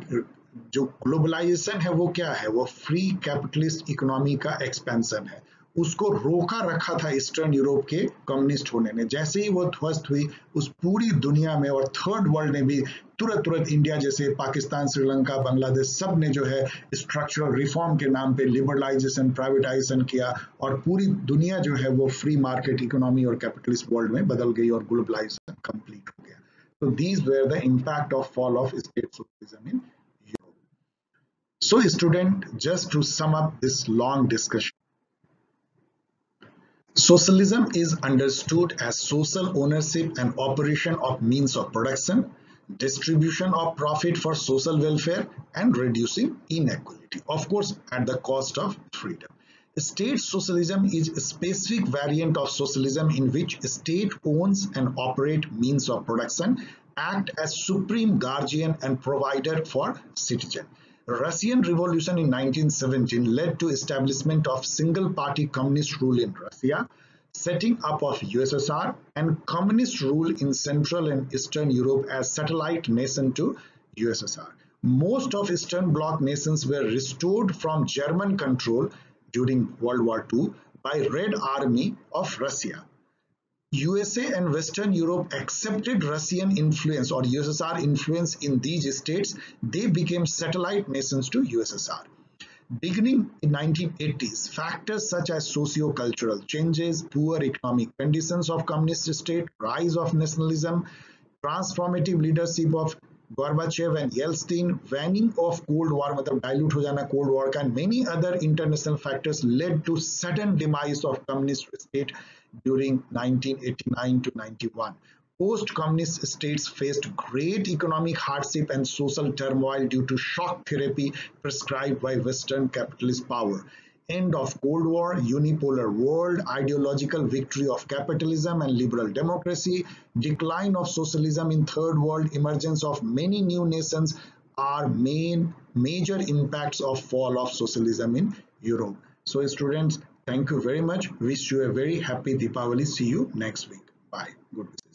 जो ग्लोबलाइजेशन है वो क्या है, वो फ्री कैपिटलिस्ट इकोनॉमी का एक्सपेंशन है, उसको रोका रखा था ईस्टर्न यूरोप के कम्युनिस्ट होने ने। जैसे ही वो ध्वस्त हुई उस पूरी दुनिया में और थर्ड वर्ल्ड ने भी तुरंत तुरंत इंडिया जैसे, पाकिस्तान, श्रीलंका, बांग्लादेश सब ने जो है स्ट्रक्चरल रिफॉर्म के नाम पे लिबरलाइजेशन, प्राइवेटाइजेशन किया और पूरी दुनिया जो है वो फ्री मार्केट इकोनॉमी और कैपिटलिस्ट वर्ल्ड में बदल गई और ग्लोबलाइजेशन कंप्लीट हो गया। तो these were the impact of fall of state socialism in Europe. So student, just to sum up this long discussion, socialism is understood as social ownership and operation of means of production, distribution of profit for social welfare and reducing inequality, of course at the cost of freedom. State socialism is a specific variant of socialism in which state owns and operates means of production, act as supreme guardian and provider for citizen. Russian Revolution in nineteen seventeen led to establishment of single-party communist rule in Russia, setting up of U S S R and communist rule in Central and Eastern Europe as satellite nation to U S S R. Most of Eastern Bloc nations were restored from German control during World War Two by Red Army of Russia. U S A and Western Europe accepted Russian influence or U S S R influence in these states. They became satellite nations to U S S R. Beginning in nineteen eighties, factors such as socio-cultural changes, poor economic conditions of communist state, rise of nationalism, transformative leadership of Gorbachev and Yeltsin, waning of Cold War, मतलब dilute हो जाना Cold War का, and many other international factors led to sudden demise of communist state during nineteen eighty-nine to ninety-one. Post-communist states faced great economic hardship and social turmoil due to shock therapy prescribed by Western capitalist power. End of Cold War, unipolar world, ideological victory of capitalism and liberal democracy, decline of socialism in third world, emergence of many new nations are main major impacts of fall of socialism in Europe. So students, thank you very much. Wish you a very happy Deepavali. See you next week. Bye. Good business.